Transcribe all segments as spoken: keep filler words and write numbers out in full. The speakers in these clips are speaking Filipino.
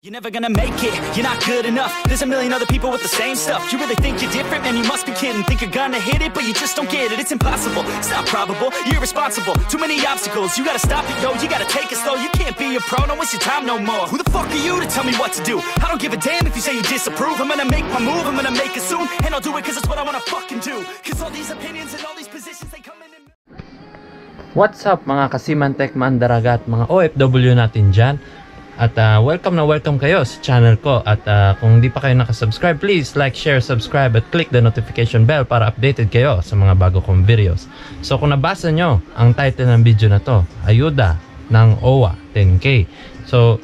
You're never gonna make it, you're not good enough. There's a million other people with the same stuff. You really think you're different, man, you must be kidding. Think you're gonna hit it, but you just don't get it. It's impossible, it's not probable, you're irresponsible. Too many obstacles, you gotta stop it, yo. You gotta take it slow, you can't be a pro, no, waste your time no more. Who the fuck are you to tell me what to do? I don't give a damn if you say you disapprove. I'm gonna make my move, I'm gonna make it soon. And I'll do it cause it's what I wanna fucking do. Cause all these opinions and all these positions, they come in and... What's up mga kasiman, tekman, daragat, mga O F W natin dyan. At uh, welcome na welcome kayo sa channel ko. At uh, kung di pa kayo nakasubscribe, please like, share, subscribe at click the notification bell para updated kayo sa mga bago kong videos. So kung nabasa nyo ang title ng video na to, Ayuda ng O W W A ten K. So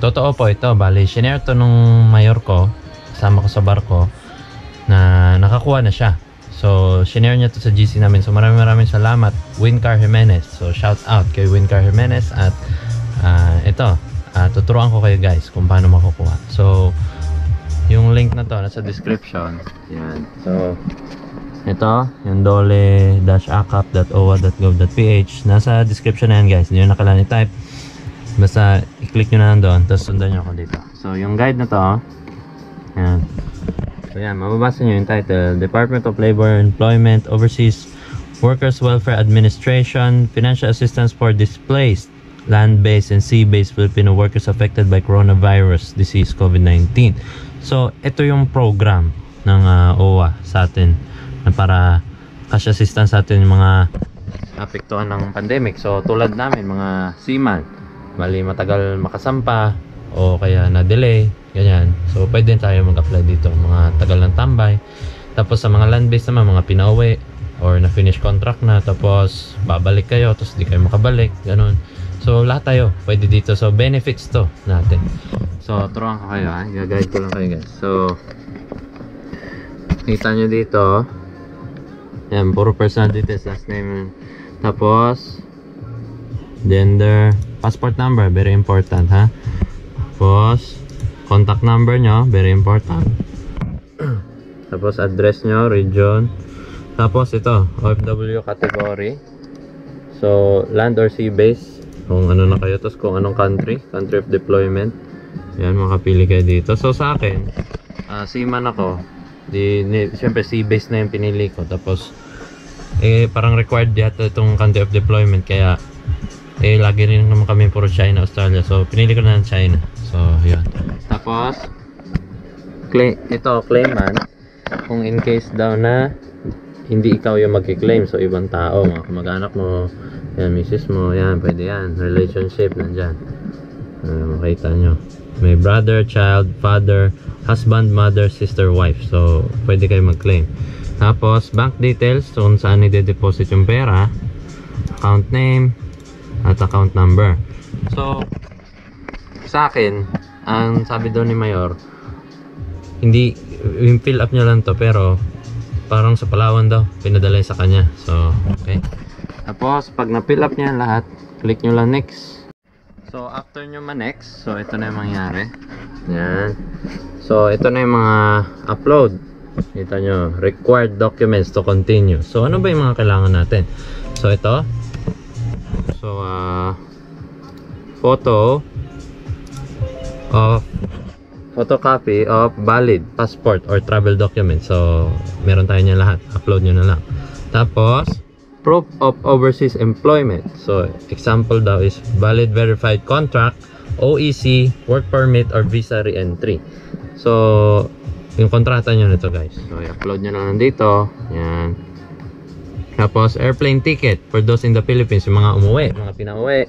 totoo po ito, bali shinare to nung mayor ko, kasama ko sa barko, na nakakuha na siya. So shinare niya to sa G C namin. So maraming maraming salamat Wincar Jimenez. So shout out kay Wincar Jimenez. At uh, ito Uh, tuturuan ko kayo guys kung paano makukuha. So yung link na to nasa description. Yan. So ito yung dole dash akap dot o w w a dot gov dot p h, nasa description na yan guys. Hindi nyo na kailangan i-type, basta i-click nyo na lang doon, tapos sundan nyo ako dito. So yung guide na to, yan. So yan, mababasa nyo yung title, Department of Labor, Employment, Overseas Workers Welfare Administration, Financial Assistance for Displaced Land-based and sea-based Filipino workers affected by coronavirus disease COVID nineteen. So, ito yung program ng uh, O W W A sa atin na para cash assistance sa atin yung mga apektuhan ng pandemic. So, tulad namin, mga seaman, mali matagal makasampa o kaya na-delay, ganyan. So, pwede tayo mag-apply dito, mga tagal ng tambay. Tapos, sa mga land-based naman, mga pinauwi or na-finish contract na, tapos babalik kayo, tapos di kayo makabalik, ganun. So lahat tayo pwede dito. So benefits to natin. So turuan ko kayo ha. Gagayad ko lang kayo guys. So kita nyo dito. Yan. Puro personal details. Last name. Tapos gender. Passport number. Very important ha. Tapos contact number nyo. Very important. Tapos address nyo. Region. Tapos ito. O F W category. So land or sea base. Kung ano na kayo, tapos kung anong country, country of deployment. Ayan, makapili kayo dito. So sa akin, uh, seaman ako. Di, ni, siyempre sea base na yung pinili ko. Tapos, eh parang required yata itong country of deployment. Kaya, eh lagi rin naman kami puro China, Australia. So pinili ko na ng China. So yun. Tapos, claim, ito claiman. Kung in case daw na, hindi ikaw yung magki-claim. So ibang tao, mga kamag-anak mo, yan, misis mo, yan, pwede yan. Relationship, nandyan. Uh, makita nyo. May brother, child, father, husband, mother, sister, wife. So, pwede kayo mag-claim. Tapos, bank details. So, kung saan i-deposit yung pera. Account name. At account number. So, sa akin, ang sabi doon ni Mayor, hindi, fill up nyo lang to. Pero, parang sa Palawan daw, pinadala sa kanya. So, okay. Tapos, pag na-fill up niya lahat, click nyo lang next. So, after nyo ma-next, so ito na yung mangyari. Yan. So, ito na yung mga upload. Kita nyo, required documents to continue. So, ano ba yung mga kailangan natin? So, ito. So, uh, photo of photocopy of valid passport or travel document. So, meron tayo niya lahat. Upload nyo na lang. Tapos, proof of overseas employment. So, example daw is valid verified contract, O E C, work permit, or visa re-entry. So, yung kontrata nyo nito guys. So, i-upload nyo na lang dito. Yan. Tapos, airplane ticket for those in the Philippines. Yung mga umuwi, mga pinauwi,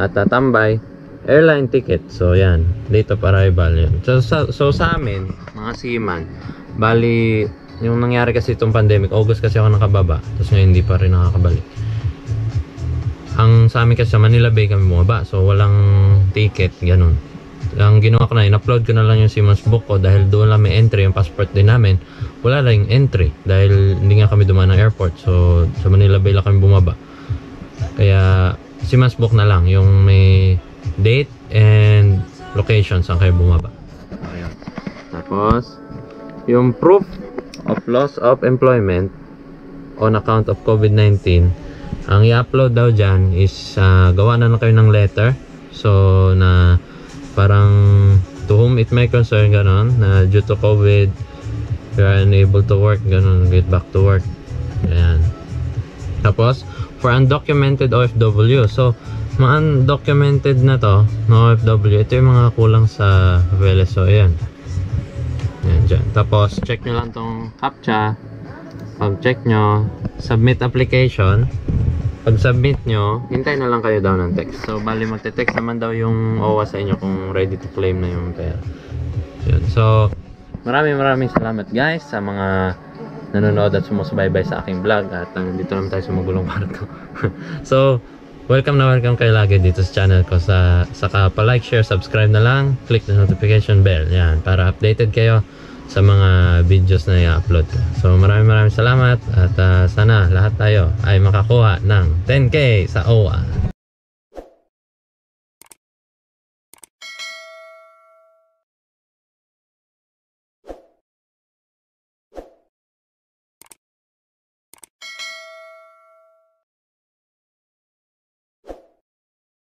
at tatambay. Airline ticket. So, yan. Date of arrival yun. So, sa, so, sa amin, mga seaman, bali, yung nangyari kasi itong pandemic, August kasi ako nakababa, tapos ngayon hindi pa rin nakakabalik. Ang sa amin kasi sa Manila Bay kami bumaba, so walang ticket, ganun. Ang ginawa ko na, in-upload ko na lang yung Seaman's Book ko dahil doon lang may entry, yung passport din namin, wala lang entry dahil hindi nga kami dumaan ng airport, so sa Manila Bay lang kami bumaba. Kaya Seaman's Book na lang, yung may date and location saan kayo bumaba. Ayan. Tapos, yung proof of loss of employment on account of COVID nineteen. Ang i-upload daw dyan is uh, gawa na lang kayo ng letter. So na parang to whom it may concern, ganon, na due to COVID we are unable to work, ganon, get back to work. Ayan. Tapos for undocumented O F W, so mga undocumented na to na O F W, ito yung mga kulang sa Veles. So ayan, ayan dyan. Tapos check nyo lang tong captcha. Pag check nyo, submit application. Pag submit nyo, hintay na lang kayo daw ng text. So bali magte-text naman daw yung O W W A sa inyo kung ready to claim na yung pera. Ayan. So maraming maraming salamat guys sa mga nanonood at sumusubaybay sa aking vlog, at nandito naman tayo sa magulong parto. So welcome na welcome kayo lagi dito sa channel ko. Sa, saka pa like, share, subscribe na lang, click the notification bell, yan, para updated kayo sa mga videos na i-upload ko. So maraming maraming salamat, at uh, sana lahat tayo ay makakuha ng ten K sa O W W A.